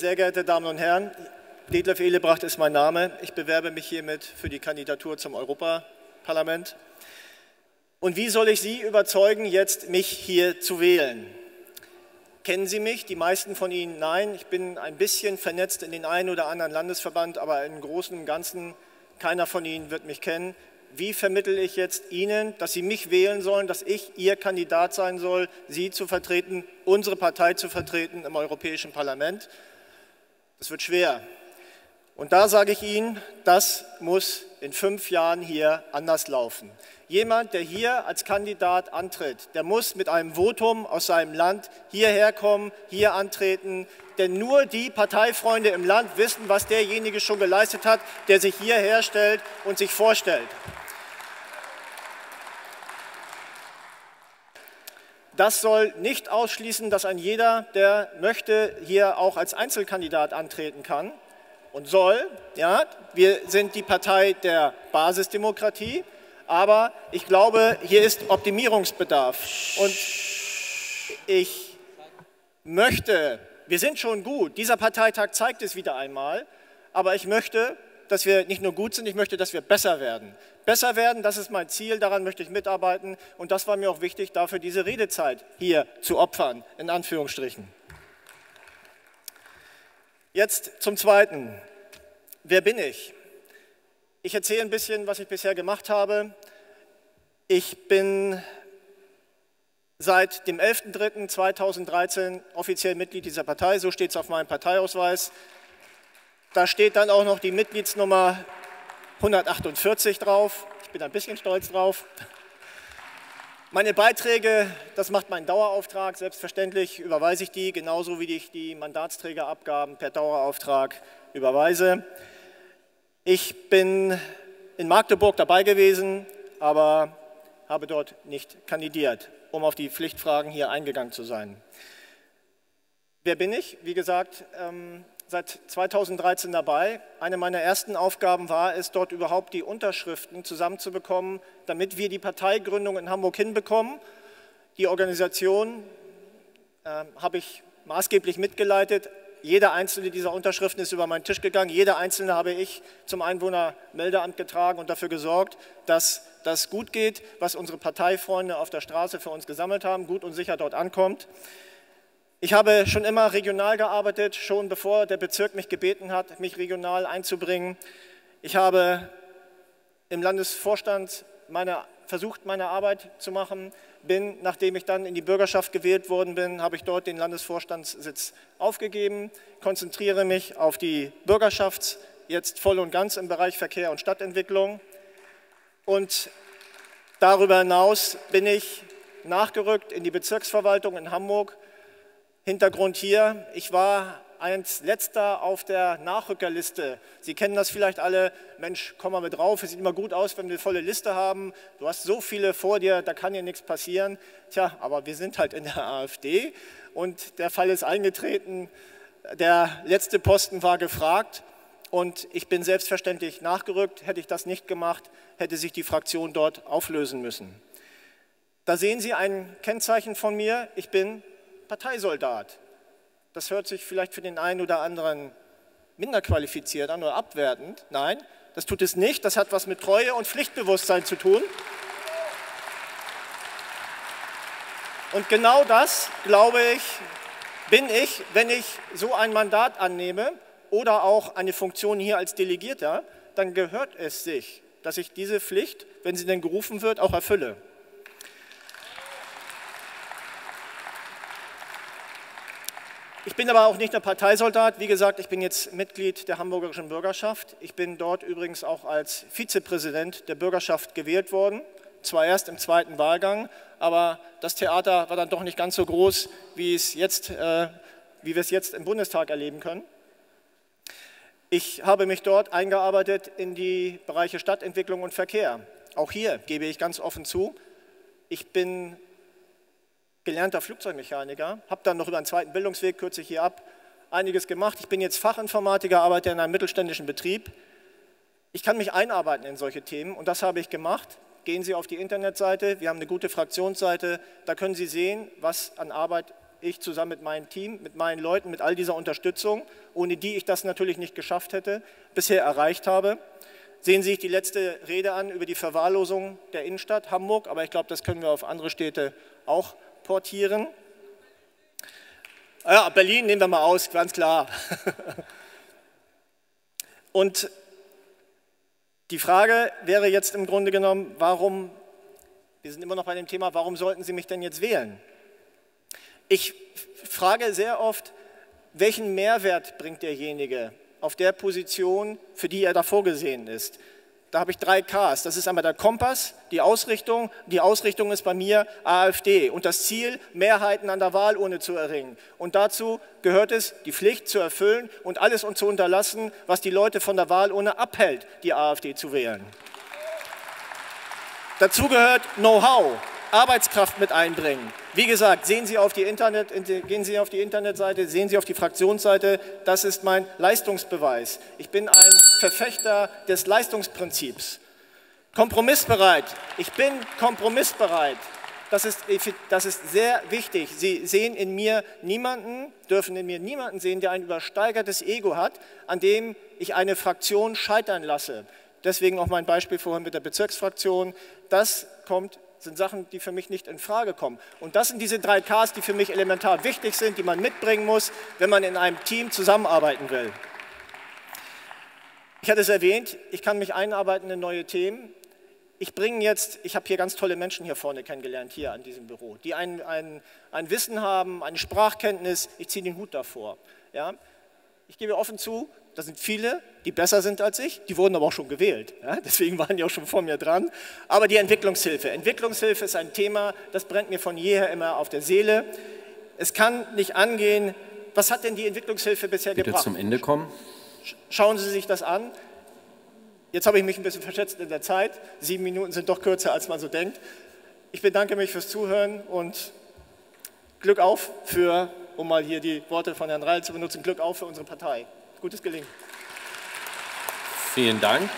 Sehr geehrte Damen und Herren, Detlef Ehlebracht ist mein Name. Ich bewerbe mich hiermit für die Kandidatur zum Europaparlament. Und wie soll ich Sie überzeugen, jetzt mich hier zu wählen? Kennen Sie mich? Die meisten von Ihnen nein. Ich bin ein bisschen vernetzt in den einen oder anderen Landesverband, aber im Großen und Ganzen keiner von Ihnen wird mich kennen. Wie vermittle ich jetzt Ihnen, dass Sie mich wählen sollen, dass ich Ihr Kandidat sein soll, Sie zu vertreten, unsere Partei zu vertreten im Europäischen Parlament? Das wird schwer. Und da sage ich Ihnen, das muss in 5 Jahren hier anders laufen. Jemand, der hier als Kandidat antritt, der muss mit einem Votum aus seinem Land hierher kommen, hier antreten, denn nur die Parteifreunde im Land wissen, was derjenige schon geleistet hat, der sich hierher stellt und sich vorstellt. Das soll nicht ausschließen, dass ein jeder, der möchte, hier auch als Einzelkandidat antreten kann und soll. Ja, wir sind die Partei der Basisdemokratie, aber ich glaube, hier ist Optimierungsbedarf. Und ich möchte, wir sind schon gut, dieser Parteitag zeigt es wieder einmal, aber ich möchte, dass wir nicht nur gut sind, ich möchte, dass wir besser werden. Besser werden, das ist mein Ziel, daran möchte ich mitarbeiten und das war mir auch wichtig, dafür diese Redezeit hier zu opfern, in Anführungsstrichen. Jetzt zum Zweiten. Wer bin ich? Ich erzähle ein bisschen, was ich bisher gemacht habe. Ich bin seit dem 11.03.2013 offiziell Mitglied dieser Partei, so steht es auf meinem Parteiausweis. Da steht dann auch noch die Mitgliedsnummer 148 drauf. Ich bin ein bisschen stolz drauf. Meine Beiträge, das macht mein Dauerauftrag, selbstverständlich überweise ich die, genauso wie ich die Mandatsträgerabgaben per Dauerauftrag überweise. Ich bin in Magdeburg dabei gewesen, aber habe dort nicht kandidiert, um auf die Pflichtfragen hier eingegangen zu sein. Wer bin ich? Wie gesagt, seit 2013 dabei. Eine meiner ersten Aufgaben war es, dort überhaupt die Unterschriften zusammenzubekommen, damit wir die Parteigründung in Hamburg hinbekommen. Die Organisation habe ich maßgeblich mitgeleitet. Jede einzelne dieser Unterschriften ist über meinen Tisch gegangen. Jede einzelne habe ich zum Einwohnermeldeamt getragen und dafür gesorgt, dass das gut geht, was unsere Parteifreunde auf der Straße für uns gesammelt haben, gut und sicher dort ankommt. Ich habe schon immer regional gearbeitet, schon bevor der Bezirk mich gebeten hat, mich regional einzubringen. Ich habe im Landesvorstand versucht, meine Arbeit zu machen. Nachdem ich dann in die Bürgerschaft gewählt worden bin, habe ich dort den Landesvorstandssitz aufgegeben, konzentriere mich auf die Bürgerschaft, jetzt voll und ganz im Bereich Verkehr und Stadtentwicklung. Und darüber hinaus bin ich nachgerückt in die Bezirksverwaltung in Hamburg. Hintergrund hier, ich war als Letzter auf der Nachrückerliste. Sie kennen das vielleicht alle, Mensch, komm mal mit drauf, es sieht immer gut aus, wenn wir eine volle Liste haben, du hast so viele vor dir, da kann ja nichts passieren. Tja, aber wir sind halt in der AfD und der Fall ist eingetreten, der letzte Posten war gefragt und ich bin selbstverständlich nachgerückt. Hätte ich das nicht gemacht, hätte sich die Fraktion dort auflösen müssen. Da sehen Sie ein Kennzeichen von mir, ich bin Parteisoldat. Das hört sich vielleicht für den einen oder anderen minder qualifiziert an oder abwertend. Nein, das tut es nicht. Das hat was mit Treue und Pflichtbewusstsein zu tun. Und genau das, glaube ich, bin ich, wenn ich so ein Mandat annehme oder auch eine Funktion hier als Delegierter, dann gehört es sich, dass ich diese Pflicht, wenn sie denn gerufen wird, auch erfülle. Ich bin aber auch nicht nur Parteisoldat. Wie gesagt, ich bin jetzt Mitglied der Hamburgischen Bürgerschaft. Ich bin dort übrigens auch als Vizepräsident der Bürgerschaft gewählt worden. Zwar erst im zweiten Wahlgang, aber das Theater war dann doch nicht ganz so groß, wie wir es jetzt im Bundestag erleben können. Ich habe mich dort eingearbeitet in die Bereiche Stadtentwicklung und Verkehr. Auch hier gebe ich ganz offen zu, ich bin gelernter Flugzeugmechaniker, habe dann noch über einen zweiten Bildungsweg, kürze ich hier ab, einiges gemacht. Ich bin jetzt Fachinformatiker, arbeite in einem mittelständischen Betrieb. Ich kann mich einarbeiten in solche Themen und das habe ich gemacht. Gehen Sie auf die Internetseite, wir haben eine gute Fraktionsseite, da können Sie sehen, was an Arbeit ich zusammen mit meinem Team, mit meinen Leuten, mit all dieser Unterstützung, ohne die ich das natürlich nicht geschafft hätte, bisher erreicht habe. Sehen Sie sich die letzte Rede an über die Verwahrlosung der Innenstadt Hamburg, aber ich glaube, das können wir auf andere Städte auch portieren. Ja, Berlin nehmen wir mal aus, ganz klar. Und die Frage wäre jetzt im Grunde genommen, warum, wir sind immer noch bei dem Thema, warum sollten Sie mich denn jetzt wählen? Ich frage sehr oft, welchen Mehrwert bringt derjenige auf der Position, für die er da vorgesehen ist. Da habe ich 3 Ks. Das ist einmal der Kompass, die Ausrichtung. Die Ausrichtung ist bei mir AfD und das Ziel, Mehrheiten an der Wahlurne zu erringen. Und dazu gehört es, die Pflicht zu erfüllen und alles zu unterlassen, was die Leute von der Wahlurne abhält, die AfD zu wählen. Dazu gehört Know-how, Arbeitskraft mit einbringen. Wie gesagt, gehen Sie auf die Internetseite, sehen Sie auf die Fraktionsseite, das ist mein Leistungsbeweis. Ich bin ein Verfechter des Leistungsprinzips. Kompromissbereit, ich bin kompromissbereit. Das ist sehr wichtig. Sie sehen in mir niemanden, dürfen in mir niemanden sehen, der ein übersteigertes Ego hat, an dem ich eine Fraktion scheitern lasse. Deswegen auch mein Beispiel vorhin mit der Bezirksfraktion. Das sind Sachen, die für mich nicht in Frage kommen. Und das sind diese 3 Ks, die für mich elementar wichtig sind, die man mitbringen muss, wenn man in einem Team zusammenarbeiten will. Ich hatte es erwähnt, ich kann mich einarbeiten in neue Themen. Ich habe hier ganz tolle Menschen hier vorne kennengelernt, hier an diesem Büro, die ein Wissen haben, eine Sprachkenntnis. Ich ziehe den Hut davor. Ja? Ich gebe offen zu, da sind viele, die besser sind als ich, die wurden aber auch schon gewählt. Ja, deswegen waren die auch schon vor mir dran. Aber die Entwicklungshilfe. Entwicklungshilfe ist ein Thema, das brennt mir von jeher immer auf der Seele. Es kann nicht angehen, was hat denn die Entwicklungshilfe bisher gebracht? Bitte zum Ende kommen. Schauen Sie sich das an. Jetzt habe ich mich ein bisschen verschätzt in der Zeit. 7 Minuten sind doch kürzer, als man so denkt. Ich bedanke mich fürs Zuhören und Glück auf für, um mal hier die Worte von Herrn Reil zu benutzen, Glück auf für unsere Partei. Gutes Gelingen. Vielen Dank.